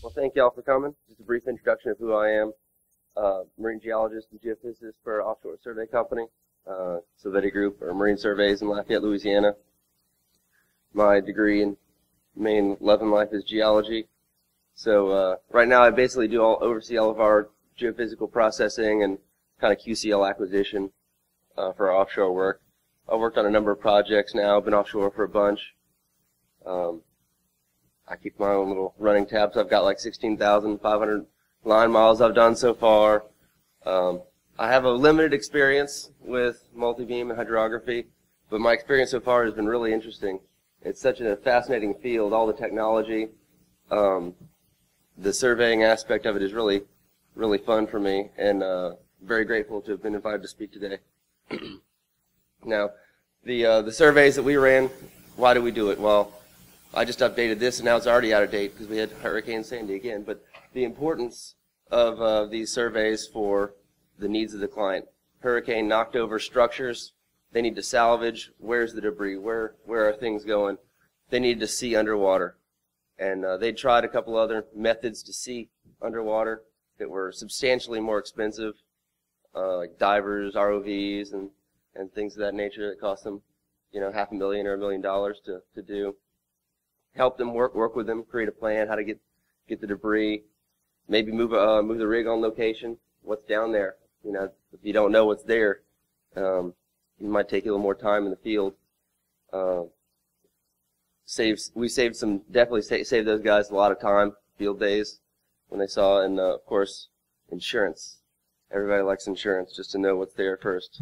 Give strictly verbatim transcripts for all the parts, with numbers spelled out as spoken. Well, thank y'all for coming. Just a brief introduction of who I am. Uh, marine geologist and geophysicist for Offshore Survey Company, uh, Silvetti Group, or Marine Surveys in Lafayette, Louisiana. My degree and main love in life is geology. So uh, right now I basically do all, oversee all of our geophysical processing and kind of Q C L acquisition uh, for our offshore work. I've worked on a number of projects now. I've been offshore for a bunch. Um, I keep my own little running tabs. I've got like sixteen thousand five hundred line miles I've done so far. Um, I have a limited experience with multi-beam and hydrography, but my experience so far has been really interesting. It's such a fascinating field, all the technology. Um, the surveying aspect of it is really, really fun for me, and uh, very grateful to have been invited to speak today. Now, the, uh, the surveys that we ran, why do we do it? Well, I just updated this, and now it's already out of date because we had Hurricane Sandy again, but the importance of uh, these surveys for the needs of the client. Hurricane knocked over structures. They need to salvage. Where's the debris? Where, where are things going? They need to see underwater. And uh, they tried a couple other methods to see underwater that were substantially more expensive, uh, like divers, R O Vs, and, and things of that nature that cost them, you know, half a million or a million dollars to, to do. Help them work, work with them, create a plan, how to get, get the debris. Maybe move uh, move the rig on location. What's down there? You know, if you don't know what's there, um, it might take you a little more time in the field. Uh, saves we saved some definitely sa saved those guys a lot of time, field days when they saw, and uh, of course insurance. Everybody likes insurance just to know what's there first.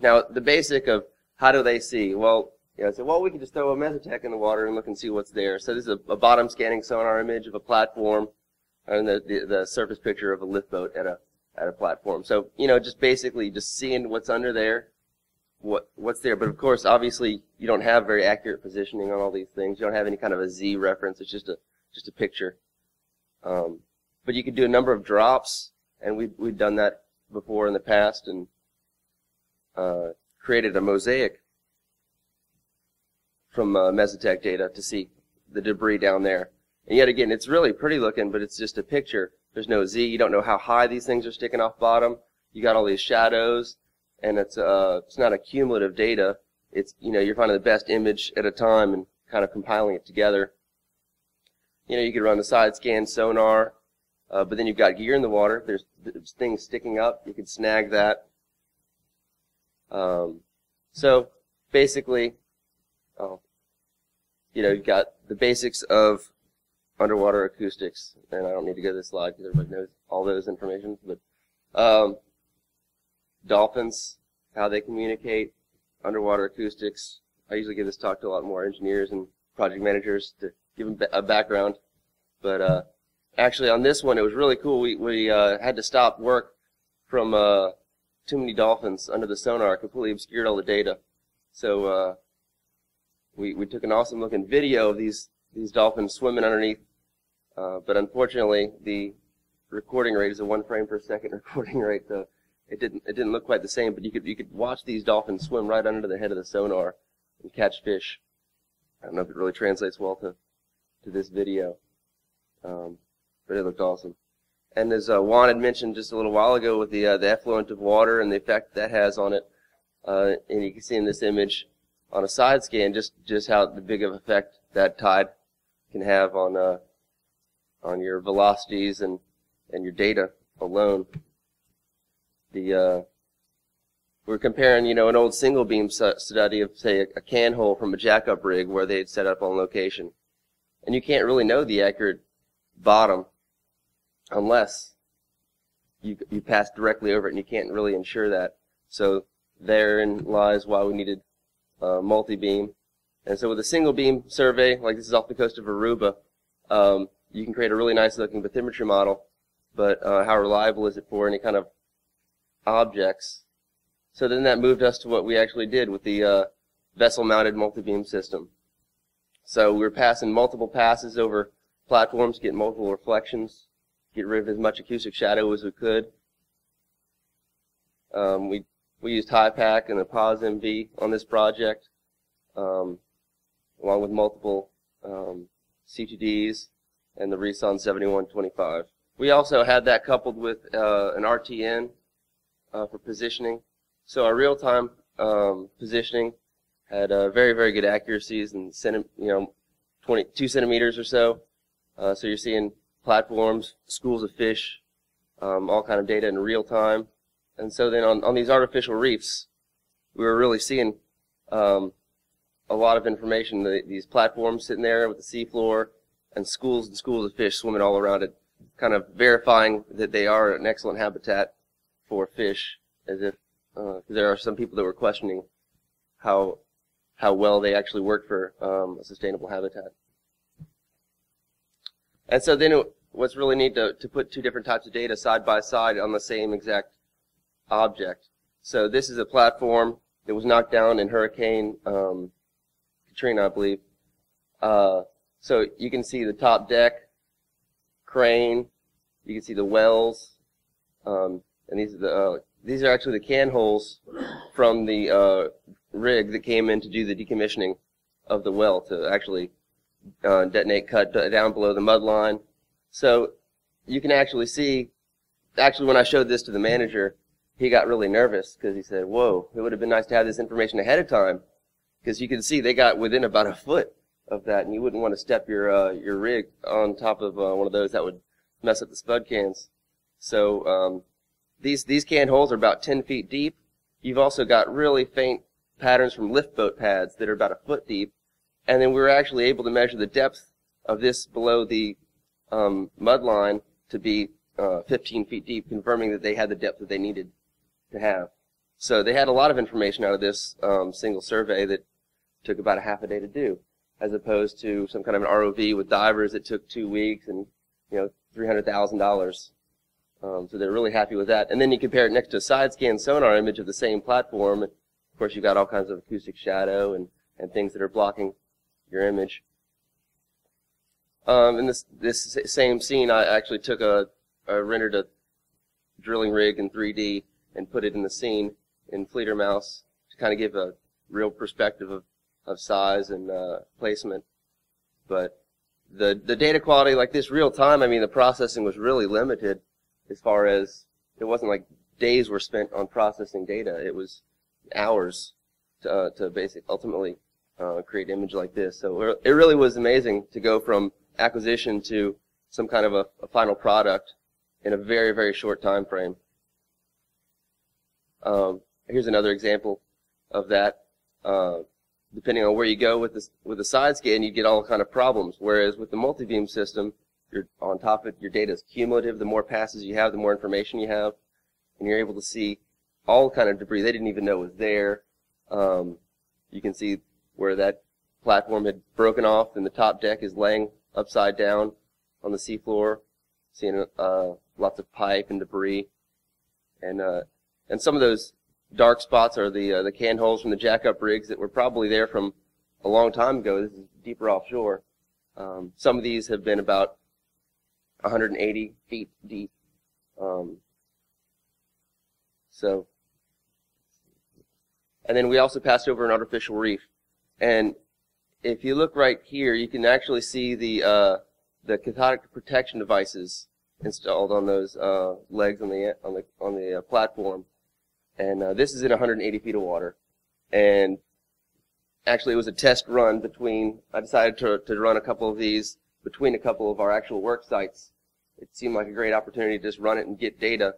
Now the basic of how do they see? Well, yeah, so well we can just throw a Mesotech in the water and look and see what's there. So this is a, a bottom scanning sonar image of a platform. And the, the the surface picture of a lift boat at a at a platform. So you know, just basically just seeing what's under there, what what's there. But of course, obviously, you don't have very accurate positioning on all these things. You don't have any kind of a Z reference. It's just a just a picture. Um, but you can do a number of drops, and we've we've done that before in the past, and uh, created a mosaic from uh, Mesotech data to see the debris down there. And yet again, it's really pretty looking, but it's just a picture. There's no Z. You don't know how high these things are sticking off bottom. You got all these shadows, and it's uh, it's not accumulative data. It's, you know, you're finding the best image at a time and kind of compiling it together. You know, you could run the side scan sonar, uh, but then you've got gear in the water. There's, there's things sticking up. You could snag that. Um, so basically, oh, you know, you've got the basics of underwater acoustics, and I don't need to go to this slide because everybody knows all those information, but um, dolphins, how they communicate, underwater acoustics. I usually give this talk to a lot more engineers and project managers to give them a background, but uh, actually on this one it was really cool. We, we uh, had to stop work from uh, too many dolphins under the sonar. It completely obscured all the data, so uh, we, we took an awesome looking video of these these dolphins swimming underneath, uh, but unfortunately the recording rate is a one frame per second recording rate, so it didn't it didn't look quite the same. But you could you could watch these dolphins swim right under the head of the sonar and catch fish. I don't know if it really translates well to to this video, um, but it looked awesome. And as uh, Juan had mentioned just a little while ago with the uh, the effluent of water and the effect that has on it, uh, and you can see in this image on a side scan just just how the big of effect that tide can have on uh, on your velocities and and your data alone. The uh, we're comparing, you know, an old single beam study of say a, a can hole from a jackup rig where they had set up on location, and you can't really know the accurate bottom unless you you pass directly over it, and you can't really ensure that. So therein lies why we needed uh, multi-beam. And so with a single beam survey, like this is off the coast of Aruba, um, you can create a really nice looking bathymetry model, but uh, how reliable is it for any kind of objects? So then that moved us to what we actually did with the uh, vessel-mounted multi-beam system. So we were passing multiple passes over platforms, get multiple reflections, get rid of as much acoustic shadow as we could. Um, we, we used HIPAC and the P O S M V on this project, Um, along with multiple um, C T Ds, and the Reson seventy-one twenty-five. We also had that coupled with uh, an R T N uh, for positioning. So our real-time um, positioning had uh, very, very good accuracies and you know, twenty-two centimeters or so. Uh, so you're seeing platforms, schools of fish, um, all kind of data in real time. And so then on, on these artificial reefs, we were really seeing um, a lot of information. The, these platforms sitting there with the seafloor and schools and schools of fish swimming all around it, kind of verifying that they are an excellent habitat for fish, as if uh, there are some people that were questioning how how well they actually work for um, a sustainable habitat. And so then it, what's really neat to, to put two different types of data side by side on the same exact object. So this is a platform that was knocked down in Hurricane um, Katrina, I believe. Uh, so you can see the top deck, crane, you can see the wells, um, and these are the uh, these are actually the can holes from the uh, rig that came in to do the decommissioning of the well to actually uh, detonate cut down below the mud line. So you can actually see, actually when I showed this to the manager, he got really nervous because he said, whoa, it would have been nice to have this information ahead of time, because you can see they got within about a foot of that, and you wouldn't want to step your uh, your rig on top of uh, one of those. That would mess up the spud cans. So um, these these can holes are about ten feet deep. You've also got really faint patterns from lift boat pads that are about a foot deep, and then we were actually able to measure the depth of this below the um, mud line to be uh, fifteen feet deep, confirming that they had the depth that they needed to have. So they had a lot of information out of this um, single survey that took about a half a day to do, as opposed to some kind of an R O V with divers that took two weeks and, you know, three hundred thousand dollars. Um, so they're really happy with that. And then you compare it next to a side-scan sonar image of the same platform. And of course, you've got all kinds of acoustic shadow and, and things that are blocking your image. Um, in this, this same scene, I actually took a, I rendered a drilling rig in three D and put it in the scene in Fleeter Mouse to kind of give a real perspective of of size and uh, placement. But the the data quality, like this real time, I mean, the processing was really limited as far as, it wasn't like days were spent on processing data. It was hours to, uh, to basically ultimately uh, create an image like this. So it really was amazing to go from acquisition to some kind of a, a final product in a very, very short time frame. Um, here's another example of that. Uh, Depending on where you go with this, with the side scan, you get all kind of problems. Whereas with the multi-beam system, you're on top of it. Your data is cumulative. The more passes you have, the more information you have, and you're able to see all kind of debris they didn't even know was there. Um, you can see where that platform had broken off, and the top deck is laying upside down on the seafloor. Seeing uh, lots of pipe and debris, and uh, and some of those dark spots are the uh, the can holes from the jack-up rigs that were probably there from a long time ago. This is deeper offshore. Um, some of these have been about one hundred eighty feet deep. Um, so, and then we also passed over an artificial reef. And if you look right here, you can actually see the uh, the cathodic protection devices installed on those uh, legs on the on the on the uh, platform. And uh, this is in one hundred eighty feet of water, and actually it was a test run between, I decided to, to run a couple of these between a couple of our actual work sites. It seemed like a great opportunity to just run it and get data,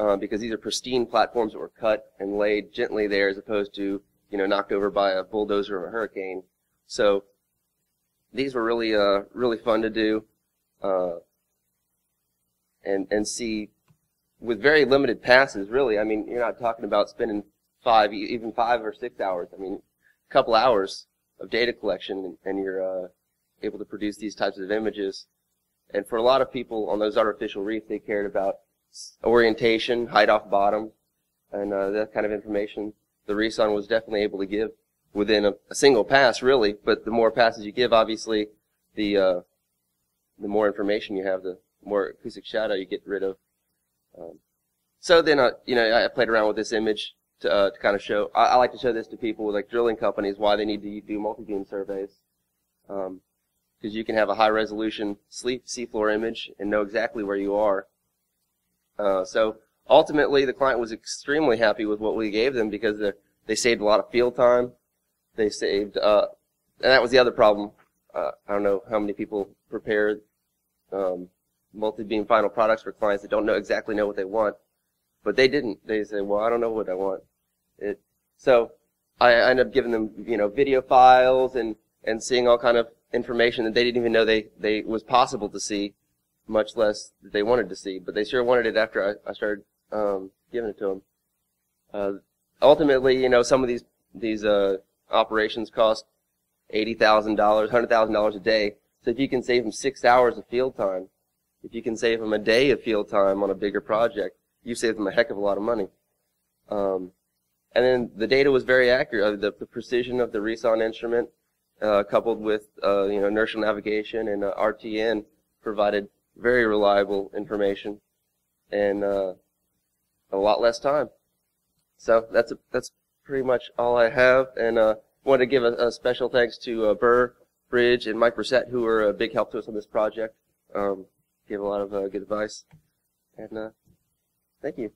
uh, because these are pristine platforms that were cut and laid gently there, as opposed to, you know, knocked over by a bulldozer or a hurricane. So these were really uh, really fun to do, uh, and and see with very limited passes, really. I mean, you're not talking about spending five, even five or six hours. I mean, a couple hours of data collection, and, and you're uh, able to produce these types of images. And for a lot of people on those artificial reefs, they cared about orientation, height off bottom, and uh, that kind of information the Reson was definitely able to give within a, a single pass, really. But the more passes you give, obviously, the, uh, the more information you have, the more acoustic shadow you get rid of. Um, so then, uh, you know, I played around with this image to, uh, to kind of show. I, I like to show this to people with like drilling companies, why they need to do multi-beam surveys, um, because you can have a high resolution seafloor image and know exactly where you are. Uh, so ultimately the client was extremely happy with what we gave them, because the, they saved a lot of field time. They saved, uh, and that was the other problem. Uh, I don't know how many people prepare um, multi-beam final products for clients that don't know exactly know what they want, but they didn't. They say, well, I don't know what I want. It, so I, I ended up giving them, you know, video files and, and seeing all kind of information that they didn't even know they, they was possible to see, much less that they wanted to see, but they sure wanted it after I, I started um, giving it to them. Uh, ultimately, you know, some of these, these uh, operations cost eighty thousand dollars, one hundred thousand dollars a day. So if you can save them six hours of field time, if you can save them a day of field time on a bigger project, you save them a heck of a lot of money. Um, and then the data was very accurate. The, the precision of the Reson instrument, uh, coupled with uh, you know, inertial navigation and uh, R T N, provided very reliable information and uh, a lot less time. So that's a, that's pretty much all I have. And uh, I wanted to give a, a special thanks to uh, Burr Bridge and Mike Brissett, who were a big help to us on this project. Um, gave a lot of uh, good advice. And uh, thank you.